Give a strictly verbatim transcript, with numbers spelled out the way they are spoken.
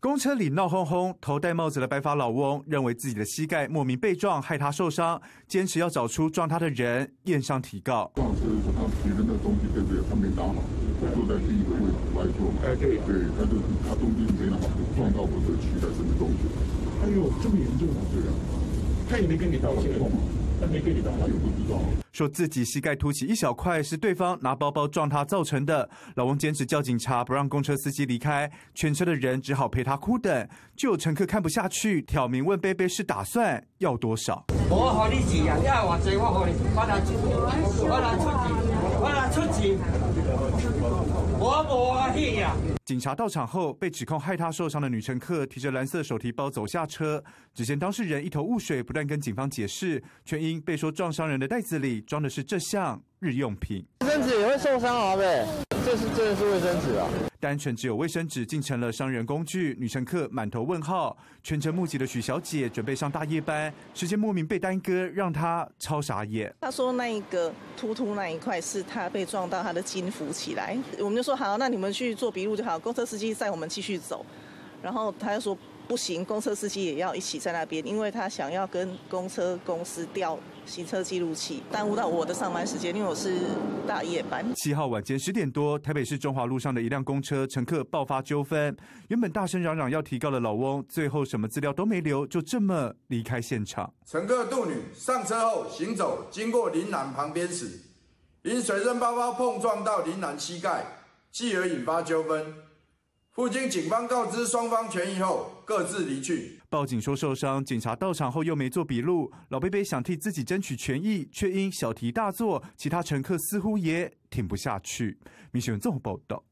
公车里闹哄哄，头戴帽子的白发老翁认为自己的膝盖莫名被撞，害他受伤，坚持要找出撞他的人，验伤提告。撞是手上别人的东西，对不对？他没拿好，他坐在第一个位置歪坐。哎，对，对，他就他东西没拿好，撞到我的膝盖什么东西。哎呦，这么严重啊！对啊，他也没跟你道歉。 说自己膝盖凸起一小块是对方拿包包撞他造成的，老翁坚持叫警察不让公车司机离开，全车的人只好陪他哭等。就有乘客看不下去，挑明问贝贝是打算要多少。我给你钱，你还话济我给你，我拿出，我拿出钱，我拿出钱，我无啊去啊！ 警察到场后，被指控害他受伤的女乘客提着蓝色手提包走下车。只见当事人一头雾水，不断跟警方解释，却因被说撞伤人的袋子里装的是这项日用品。卫生纸也会受伤啊，呗，这是这是卫生纸啊。单纯只有卫生纸竟成了伤人工具，女乘客满头问号。全程目击的许小姐准备上大夜班，时间莫名被耽搁，让她超傻眼。她说那一个突突那一块是她被撞到，她的筋浮起来。我们就说好，那你们去做笔录就好。 公车司机载我们继续走，然后他就说不行，公车司机也要一起在那边，因为他想要跟公车公司调行车记录器，耽误到我的上班时间，因为我是大夜班。七号晚间十点多，台北市中华路上的一辆公车乘客爆发纠纷，原本大声嚷嚷要提告的老翁，最后什么资料都没留，就这么离开现场。乘客杜女上车后行走，经过林南旁边时，因随身包包碰撞到林南膝盖，继而引发纠纷。 附近警方告知双方权益后，各自离去。报警说受伤，警察到场后又没做笔录。老贝贝想替自己争取权益，却因小题大做，其他乘客似乎也挺不下去。民雄综合报道。